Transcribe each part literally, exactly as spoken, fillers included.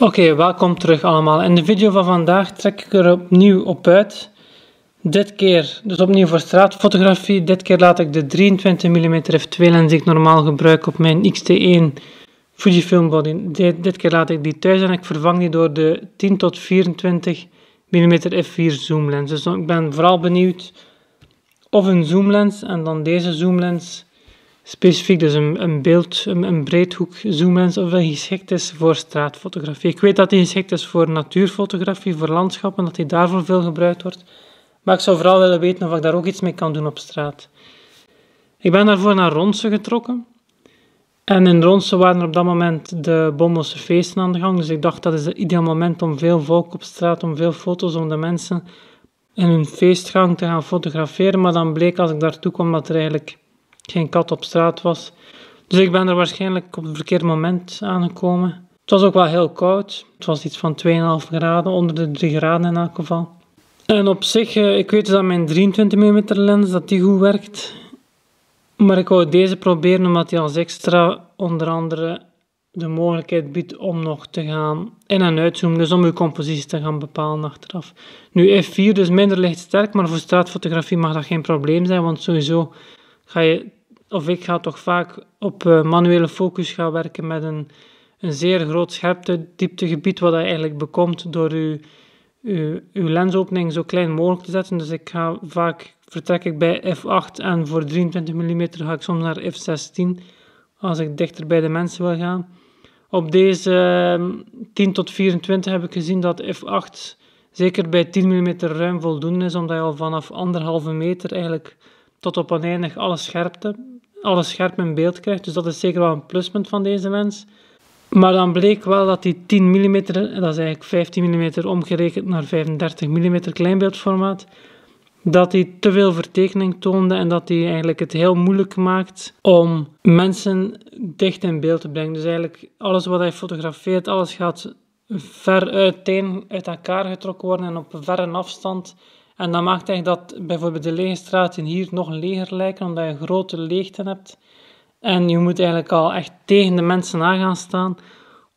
Oké, okay, welkom terug allemaal. In de video van vandaag trek ik er opnieuw op uit. Dit keer, dus opnieuw voor straatfotografie. Dit keer laat ik de drieëntwintig millimeter f twee lens die ik normaal gebruik op mijn X T één Fujifilm body. Dit, dit keer laat ik die thuis en ik vervang die door de tien tot vierentwintig millimeter f vier zoomlens. Dus ik ben vooral benieuwd of een zoomlens en dan deze zoomlens specifiek, dus een, een beeld, een, een breedhoek zoomlens, of dat geschikt is voor straatfotografie. Ik weet dat die geschikt is voor natuurfotografie, voor landschappen, dat die daarvoor veel gebruikt wordt. Maar ik zou vooral willen weten of ik daar ook iets mee kan doen op straat. Ik ben daarvoor naar Ronse getrokken. En in Ronse waren er op dat moment de Bommelse feesten aan de gang. Dus ik dacht, dat is het ideaal moment om veel volk op straat, om veel foto's, om de mensen in hun feestgang te gaan fotograferen. Maar dan bleek als ik daartoe kwam dat er eigenlijk geen kat op straat was. Dus ik ben er waarschijnlijk op het verkeerde moment aangekomen. Het was ook wel heel koud. Het was iets van twee komma vijf graden, onder de drie graden in elk geval. En op zich, ik weet dus dat mijn drieëntwintig millimeter lens, dat die goed werkt. Maar ik wou deze proberen omdat die als extra onder andere de mogelijkheid biedt om nog te gaan in- en uitzoomen. Dus om uw compositie te gaan bepalen achteraf. Nu f vier, dus minder lichtsterk, maar voor straatfotografie mag dat geen probleem zijn. Want sowieso ga je, of ik ga toch vaak op manuele focus gaan werken met een, een zeer groot scherpte dieptegebied. Wat je eigenlijk bekomt door je... Uw, uw lensopening zo klein mogelijk te zetten, dus ik ga vaak, vertrek ik bij f acht en voor drieëntwintig millimeter ga ik soms naar f zestien als ik dichter bij de mensen wil gaan. Op deze tien tot vierentwintig heb ik gezien dat f acht zeker bij tien millimeter ruim voldoende is, omdat je al vanaf anderhalve meter eigenlijk tot op oneindig alle scherpte, alles scherp in beeld krijgt, dus dat is zeker wel een pluspunt van deze lens. Maar dan bleek wel dat die tien millimeter, dat is eigenlijk vijftien millimeter omgerekend naar vijfendertig millimeter kleinbeeldformaat, dat die te veel vertekening toonde en dat die eigenlijk het heel moeilijk maakt om mensen dicht in beeld te brengen. Dus eigenlijk alles wat hij fotografeert, alles gaat ver uiteen, uit elkaar getrokken worden en op een verre afstand. En dat maakt eigenlijk dat bijvoorbeeld de lege straten hier nog leger lijken, omdat je grote leegten hebt. En je moet eigenlijk al echt tegen de mensen aan gaan staan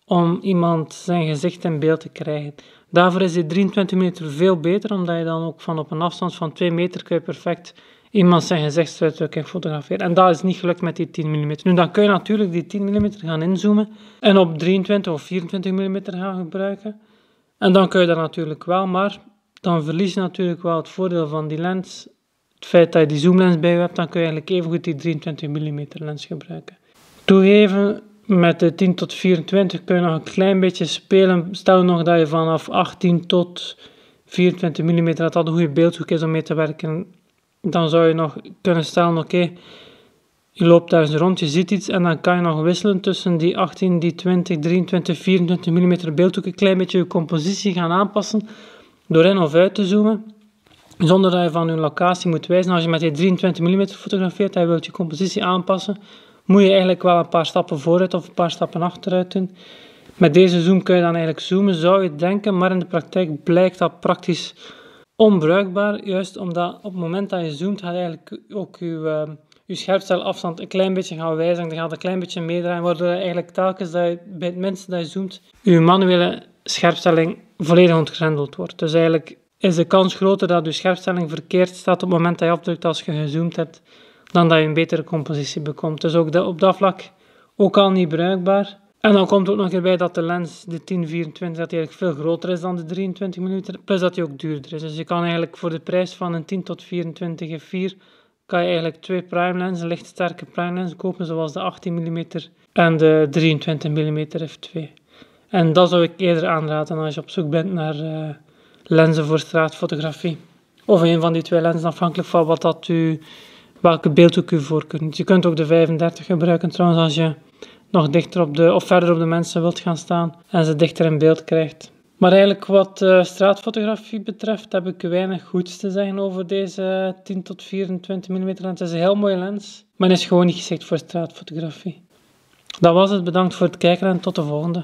om iemand zijn gezicht in beeld te krijgen. Daarvoor is die drieëntwintig millimeter veel beter, omdat je dan ook van op een afstand van twee meter kun je perfect iemand zijn gezichtsuitdrukking fotograferen. En dat is niet gelukt met die tien millimeter. Nu, dan kun je natuurlijk die tien millimeter gaan inzoomen en op drieëntwintig of vierentwintig millimeter gaan gebruiken. En dan kun je dat natuurlijk wel, maar dan verlies je natuurlijk wel het voordeel van die lens. Het feit dat je die zoomlens bij je hebt, dan kun je eigenlijk evengoed die drieëntwintig millimeter lens gebruiken. Toegeven, met de tien tot vierentwintig kun je nog een klein beetje spelen. Stel nog dat je vanaf achttien tot vierentwintig millimeter, dat dat een goede beeldhoek is om mee te werken, dan zou je nog kunnen stellen, oké, okay, je loopt daar eens rond, je ziet iets en dan kan je nog wisselen tussen die achttien, die twintig, drieëntwintig, vierentwintig millimeter beeldhoek, een klein beetje je compositie gaan aanpassen door in of uit te zoomen. Zonder dat je van je locatie moet wijzen. Als je met die drieëntwintig millimeter fotografeert en je wilt je compositie aanpassen, moet je eigenlijk wel een paar stappen vooruit of een paar stappen achteruit doen. Met deze zoom kun je dan eigenlijk zoomen, zou je denken, maar in de praktijk blijkt dat praktisch onbruikbaar. Juist omdat op het moment dat je zoomt, gaat eigenlijk ook je, uh, je scherpstelafstand een klein beetje gaan wijzigen. Dan gaat een klein beetje meedraaien, waardoor je eigenlijk telkens dat je, bij het minste dat je zoomt, je manuele scherpstelling volledig ontgrendeld wordt. Dus eigenlijk is de kans groter dat je scherpstelling verkeerd staat op het moment dat je afdrukt als je gezoomd hebt, dan dat je een betere compositie bekomt. Dus ook de, op dat vlak ook al niet bruikbaar. En dan komt ook nog erbij dat de lens, de tien vierentwintig, dat die eigenlijk veel groter is dan de drieëntwintig millimeter, plus dat die ook duurder is. Dus je kan eigenlijk voor de prijs van een tien tot vierentwintig f vier, kan je eigenlijk twee prime lenzen, lichtsterke prime lenzen kopen, zoals de achttien millimeter en de drieëntwintig millimeter f twee. En dat zou ik eerder aanraden als je op zoek bent naar Uh, lenzen voor straatfotografie. Of een van die twee lenzen, afhankelijk van wat dat u, welke beeldhoek u voorkunt. Je kunt ook de vijfendertig gebruiken trouwens, als je nog dichter op de, of verder op de mensen wilt gaan staan en ze dichter in beeld krijgt. Maar eigenlijk wat uh, straatfotografie betreft heb ik weinig goeds te zeggen over deze tien tot vierentwintig millimeter lens. Het is een heel mooie lens, maar het is gewoon niet geschikt voor straatfotografie. Dat was het, bedankt voor het kijken en tot de volgende.